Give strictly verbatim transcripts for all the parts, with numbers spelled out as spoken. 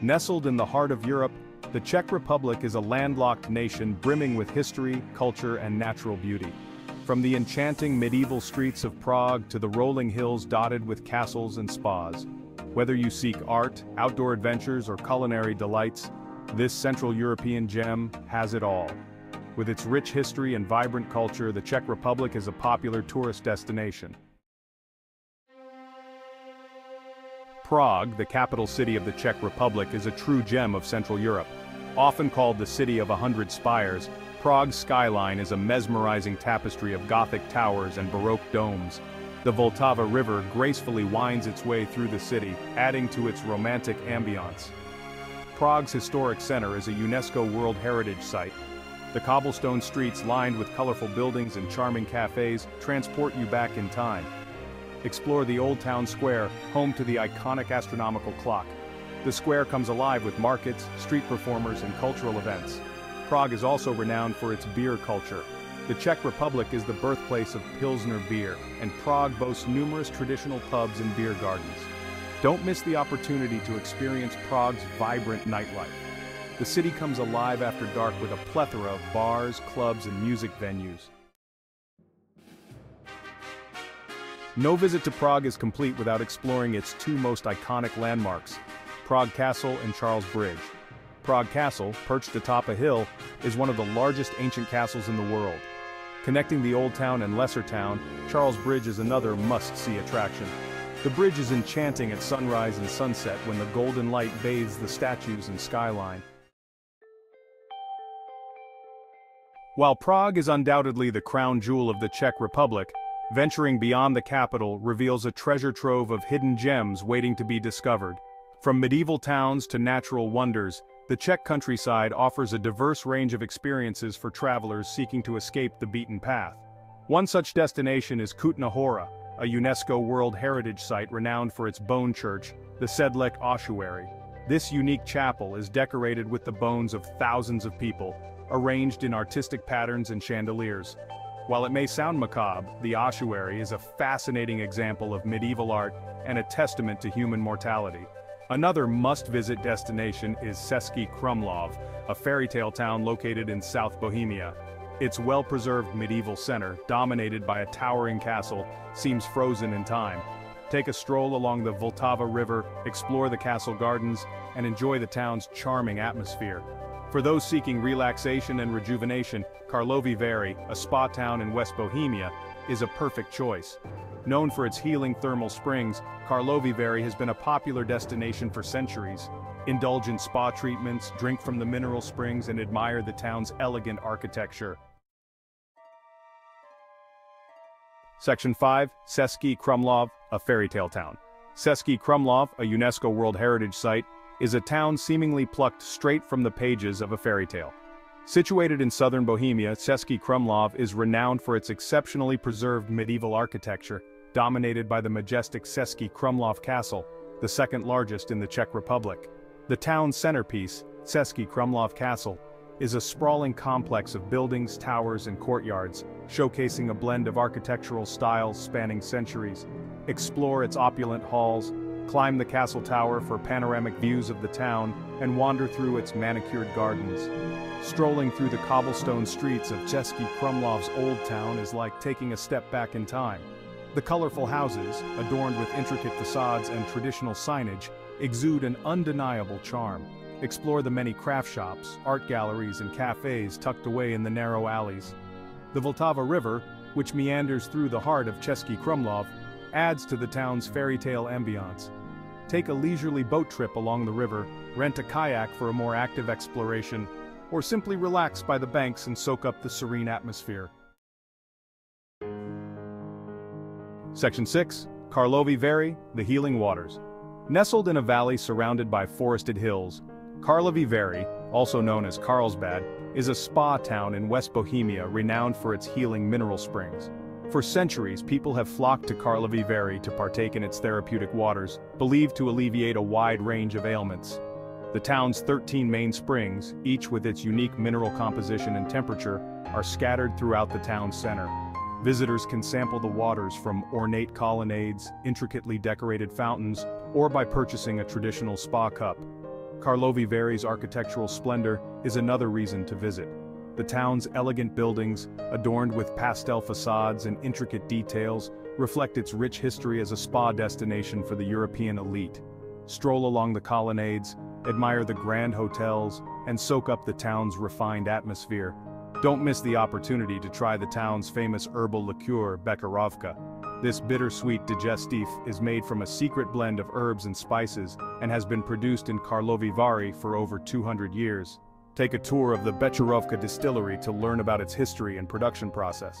Nestled in the heart of Europe, the Czech Republic is a landlocked nation brimming with history, culture, and natural beauty. From the enchanting medieval streets of Prague to the rolling hills dotted with castles and spas, whether you seek art, outdoor adventures, or culinary delights, this Central European gem has it all. With its rich history and vibrant culture, the Czech Republic is a popular tourist destination. Prague, the capital city of the Czech Republic, is a true gem of Central Europe. Often called the city of a hundred spires, Prague's skyline is a mesmerizing tapestry of Gothic towers and Baroque domes. The Vltava River gracefully winds its way through the city, adding to its romantic ambiance. Prague's historic center is a UNESCO World Heritage Site. The cobblestone streets lined with colorful buildings and charming cafes transport you back in time. Explore the Old Town Square, home to the iconic astronomical clock. The square comes alive with markets, street performers, and cultural events. Prague is also renowned for its beer culture. The Czech Republic is the birthplace of Pilsner beer, and Prague boasts numerous traditional pubs and beer gardens. Don't miss the opportunity to experience Prague's vibrant nightlife. The city comes alive after dark with a plethora of bars, clubs, and music venues. No visit to Prague is complete without exploring its two most iconic landmarks, Prague Castle and Charles Bridge. Prague Castle, perched atop a hill, is one of the largest ancient castles in the world. Connecting the Old Town and Lesser Town, Charles Bridge is another must-see attraction. The bridge is enchanting at sunrise and sunset when the golden light bathes the statues and skyline. While Prague is undoubtedly the crown jewel of the Czech Republic, venturing beyond the capital reveals a treasure trove of hidden gems waiting to be discovered. From medieval towns to natural wonders, the Czech countryside offers a diverse range of experiences for travelers seeking to escape the beaten path. One such destination is Kutná Hora, a UNESCO World Heritage Site renowned for its bone church, the Sedlec Ossuary. This unique chapel is decorated with the bones of thousands of people, arranged in artistic patterns and chandeliers. While it may sound macabre, the ossuary is a fascinating example of medieval art and a testament to human mortality. Another must-visit destination is Český Krumlov, a fairy tale town located in South Bohemia. Its well-preserved medieval center, dominated by a towering castle, seems frozen in time. Take a stroll along the Vltava River, explore the castle gardens, and enjoy the town's charming atmosphere. For those seeking relaxation and rejuvenation, Karlovy Vary, a spa town in West Bohemia, is a perfect choice. Known for its healing thermal springs, Karlovy Vary has been a popular destination for centuries. Indulge in spa treatments, drink from the mineral springs, and admire the town's elegant architecture. Section five, Český Krumlov, a fairy tale town. Český Krumlov, a UNESCO World Heritage Site, is a town seemingly plucked straight from the pages of a fairy tale. Situated in southern Bohemia, Český Krumlov is renowned for its exceptionally preserved medieval architecture, dominated by the majestic Český Krumlov Castle, the second largest in the Czech Republic. The town's centerpiece, Český Krumlov Castle, is a sprawling complex of buildings, towers, and courtyards, showcasing a blend of architectural styles spanning centuries. Explore its opulent halls, climb the castle tower for panoramic views of the town, and wander through its manicured gardens. Strolling through the cobblestone streets of Český Krumlov's old town is like taking a step back in time. The colorful houses, adorned with intricate facades and traditional signage, exude an undeniable charm. Explore the many craft shops, art galleries, and cafes tucked away in the narrow alleys. The Vltava River, which meanders through the heart of Český Krumlov, adds to the town's fairy tale ambiance. Take a leisurely boat trip along the river, rent a kayak for a more active exploration, or simply relax by the banks and soak up the serene atmosphere. Section six, Karlovy Vary, the healing waters. Nestled in a valley surrounded by forested hills, Karlovy Vary, also known as Carlsbad, is a spa town in West Bohemia renowned for its healing mineral springs. For centuries, people have flocked to Karlovy Vary to partake in its therapeutic waters, believed to alleviate a wide range of ailments. The town's thirteen main springs, each with its unique mineral composition and temperature, are scattered throughout the town center. Visitors can sample the waters from ornate colonnades, intricately decorated fountains, or by purchasing a traditional spa cup. Karlovy Vary's architectural splendor is another reason to visit. The town's elegant buildings, adorned with pastel facades and intricate details, reflect its rich history as a spa destination for the European elite. Stroll along the colonnades, admire the grand hotels, and soak up the town's refined atmosphere. Don't miss the opportunity to try the town's famous herbal liqueur, Becherovka. This bittersweet digestif is made from a secret blend of herbs and spices and has been produced in Karlovy Vary for over two hundred years. Take a tour of the Becherovka distillery to learn about its history and production process.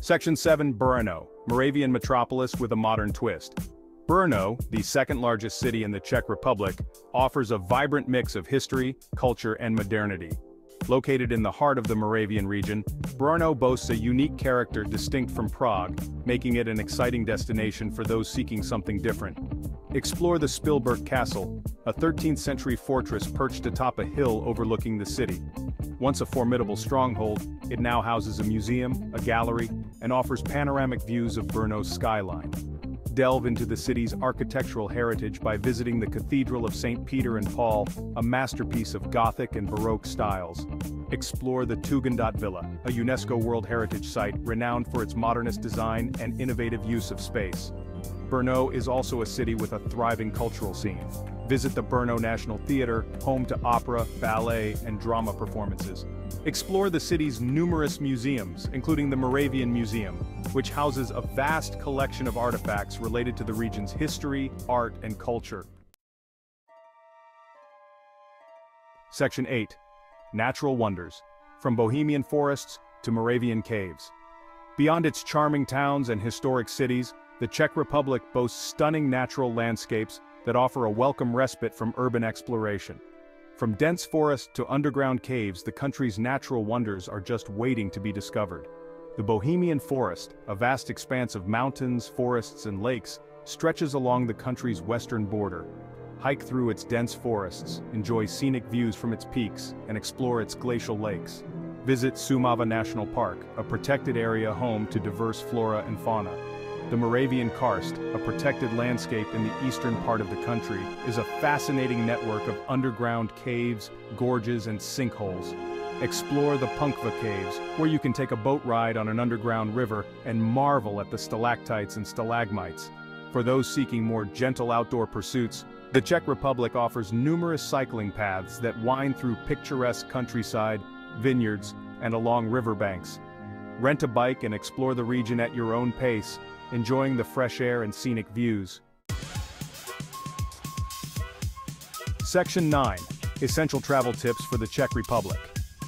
Section seven. Brno, Moravian metropolis with a modern twist. Brno, the second largest city in the Czech Republic, offers a vibrant mix of history, culture, and modernity. Located in the heart of the Moravian region, Brno boasts a unique character distinct from Prague, making it an exciting destination for those seeking something different. Explore the Špilberk Castle, a thirteenth century fortress perched atop a hill overlooking the city. Once a formidable stronghold, it now houses a museum, a gallery, and offers panoramic views of Brno's skyline. Delve into the city's architectural heritage by visiting the Cathedral of Saint Peter and Paul, a masterpiece of Gothic and Baroque styles. Explore the Tugendhat Villa, a UNESCO World Heritage Site renowned for its modernist design and innovative use of space. Brno is also a city with a thriving cultural scene. Visit the Brno National Theatre, home to opera, ballet, and drama performances. Explore the city's numerous museums, including the Moravian Museum, which houses a vast collection of artifacts related to the region's history, art, and culture. Section eight. Natural wonders. From Bohemian forests to Moravian caves. Beyond its charming towns and historic cities, the Czech Republic boasts stunning natural landscapes that offer a welcome respite from urban exploration. From dense forests to underground caves, the country's natural wonders are just waiting to be discovered. The Bohemian Forest, a vast expanse of mountains, forests, and lakes, stretches along the country's western border. Hike through its dense forests, enjoy scenic views from its peaks, and explore its glacial lakes. Visit Šumava National Park, a protected area home to diverse flora and fauna. The Moravian Karst, a protected landscape in the eastern part of the country, is a fascinating network of underground caves, gorges, and sinkholes. Explore the Punkva Caves, where you can take a boat ride on an underground river and marvel at the stalactites and stalagmites. For those seeking more gentle outdoor pursuits, the Czech Republic offers numerous cycling paths that wind through picturesque countryside, vineyards, and along riverbanks. Rent a bike and explore the region at your own pace, enjoying the fresh air and scenic views. Section nine. Essential travel tips for the Czech Republic.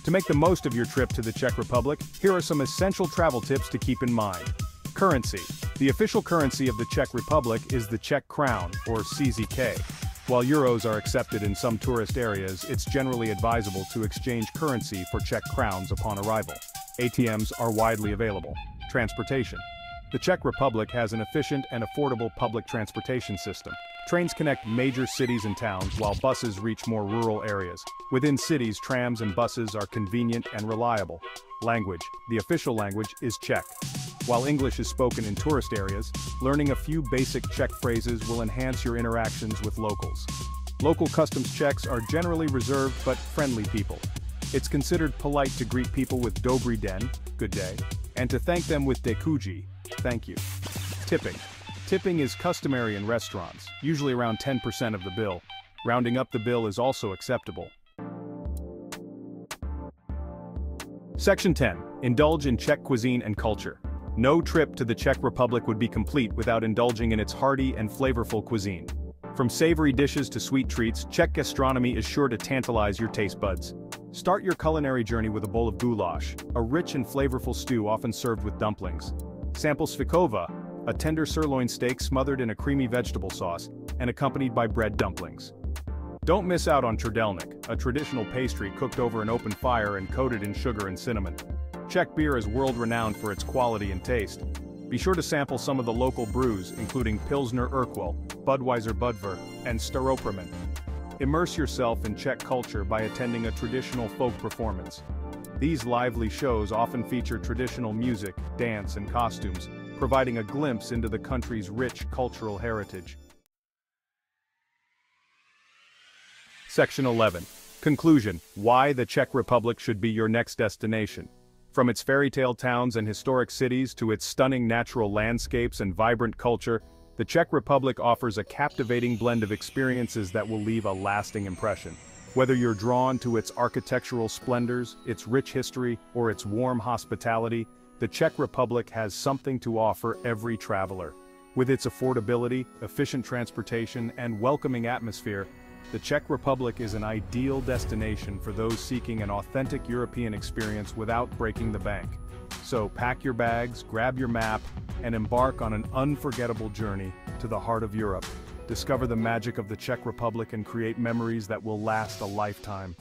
To make the most of your trip to the Czech Republic, here are some essential travel tips to keep in mind. Currency. The official currency of the Czech Republic is the Czech crown, or C Z K. While euros are accepted in some tourist areas, it's generally advisable to exchange currency for Czech crowns upon arrival. A T Ms are widely available. Transportation. The Czech Republic has an efficient and affordable public transportation system. Trains connect major cities and towns, while buses reach more rural areas. Within cities, trams and buses are convenient and reliable. Language. The official language is Czech. While English is spoken in tourist areas, learning a few basic Czech phrases will enhance your interactions with locals. Local customs checks are generally reserved but friendly people. It's considered polite to greet people with Dobrý den, good day, and to thank them with Děkuji, thank you. Tipping. Tipping is customary in restaurants, usually around ten percent of the bill. Rounding up the bill is also acceptable. Section ten. Indulge in Czech cuisine and culture. No trip to the Czech Republic would be complete without indulging in its hearty and flavorful cuisine. From savory dishes to sweet treats, Czech gastronomy is sure to tantalize your taste buds. Start your culinary journey with a bowl of goulash, a rich and flavorful stew often served with dumplings. Sample svikova, a tender sirloin steak smothered in a creamy vegetable sauce and accompanied by bread dumplings. Don't miss out on trdelník, a traditional pastry cooked over an open fire and coated in sugar and cinnamon. Czech beer is world-renowned for its quality and taste. Be sure to sample some of the local brews, including Pilsner Urquell, Budweiser Budvar, and Staropramen. Immerse yourself in Czech culture by attending a traditional folk performance. These lively shows often feature traditional music, dance, and costumes, providing a glimpse into the country's rich cultural heritage. Section eleven. Conclusion: Why the Czech Republic should be your next destination. From its fairy tale towns and historic cities to its stunning natural landscapes and vibrant culture, the Czech Republic offers a captivating blend of experiences that will leave a lasting impression. Whether you're drawn to its architectural splendors, its rich history, or its warm hospitality, the Czech Republic has something to offer every traveler. With its affordability, efficient transportation, and welcoming atmosphere, the Czech Republic is an ideal destination for those seeking an authentic European experience without breaking the bank. So pack your bags, grab your map, and embark on an unforgettable journey to the heart of Europe. Discover the magic of the Czech Republic and create memories that will last a lifetime.